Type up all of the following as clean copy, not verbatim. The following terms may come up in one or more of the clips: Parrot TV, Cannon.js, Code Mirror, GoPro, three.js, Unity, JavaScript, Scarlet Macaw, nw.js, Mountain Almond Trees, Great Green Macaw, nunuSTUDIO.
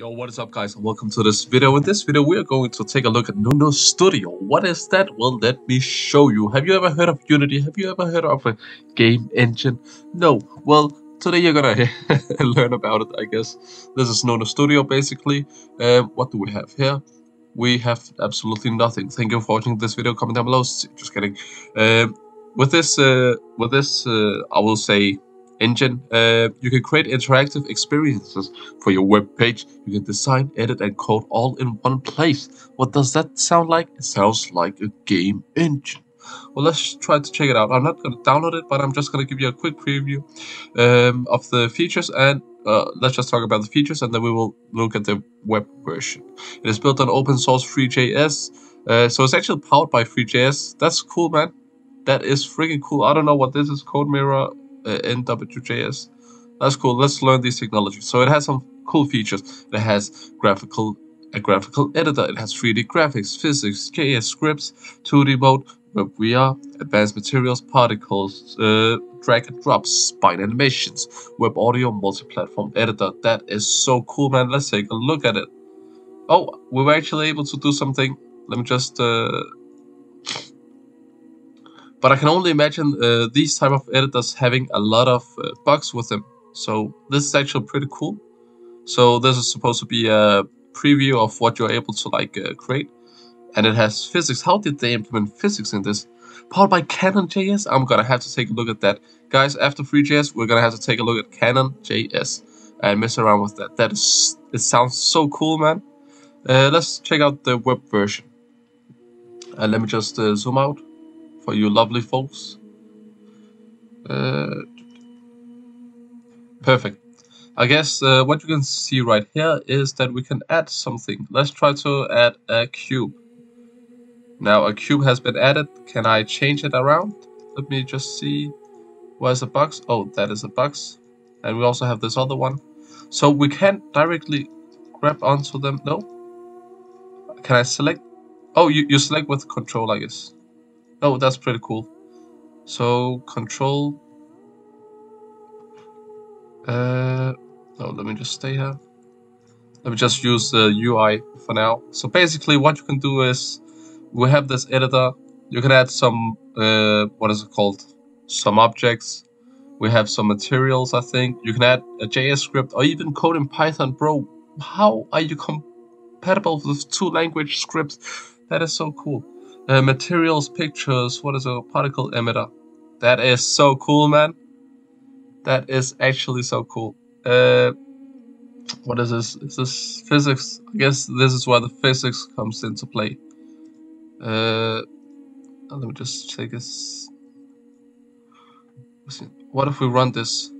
Yo, what is up guys and welcome to this video. In this video we are going to take a look at nunuSTUDIO. What is that? Well, let me show you. Have you ever heard of Unity? Have you ever heard of a game engine? No? Well, today you're gonna learn about it, I guess. This is nunuSTUDIO basically. What do we have here? We have absolutely nothing. Thank you for watching this video. Comment down below. Just kidding. With this, I will say engine, you can create interactive experiences for your web page. You can design, edit and code all in one place. What does that sound like? It sounds like a game engine. Well, let's try to check it out. I'm not going to download it, but I'm just going to give you a quick preview of the features, and let's just talk about the features and then we will look at the web version. It is built on open source three.js, so it's actually powered by three.js. That's cool, man. That is freaking cool. I don't know what this is. Code Mirror, nw.js. That's cool. Let's learn these technologies. So it has some cool features. It has a graphical editor. It has 3D graphics, physics, JS scripts, 2D mode, web VR, advanced materials, particles, drag and drop, spine animations, web audio, multi-platform editor. That is so cool, man. Let's take a look at it. Oh, we were actually able to do something. Let me just But I can only imagine these type of editors having a lot of bugs with them. So this is actually pretty cool. So this is supposed to be a preview of what you're able to create. And it has physics. How did they implement physics in this? Powered by Cannon.js? I'm gonna have to take a look at that. Guys, after three.js, we're gonna have to take a look at Cannon.js and mess around with that. It sounds so cool, man. Let's check out the web version. And let me just zoom out for you lovely folks. Perfect. I guess what you can see right here is that we can add something. Let's try to add a cube. Now a cube has been added. Can I change it around? Let me just see. Where's the box? Oh, that is a box. And we also have this other one. So we can directly grab onto them. No. Can I select? Oh, you select with control, I guess. Oh, that's pretty cool. So control. No, let me just stay here. Let me just use the UI for now. So basically, what you can do is we have this editor. You can add some what is it called? Some objects. We have some materials, I think. You can add a JS script or even code in Python, bro. How are you compatible with two language scripts? That is so cool. Materials, pictures, what is a particle emitter? That is so cool, man. That is actually so cool. What is this? Is this physics? I guess this is where the physics comes into play. Let me just take this. What if we run this?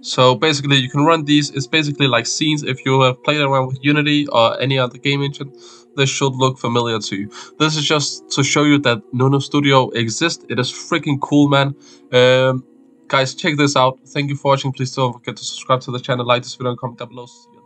So basically you can run these. It's basically like scenes. If you have played around with Unity or any other game engine, this should look familiar to you. This is just to show you that nunuSTUDIO exists. It is freaking cool, man. Guys, check this out. Thank you for watching. Please don't forget to subscribe to the channel, like this video and comment down below.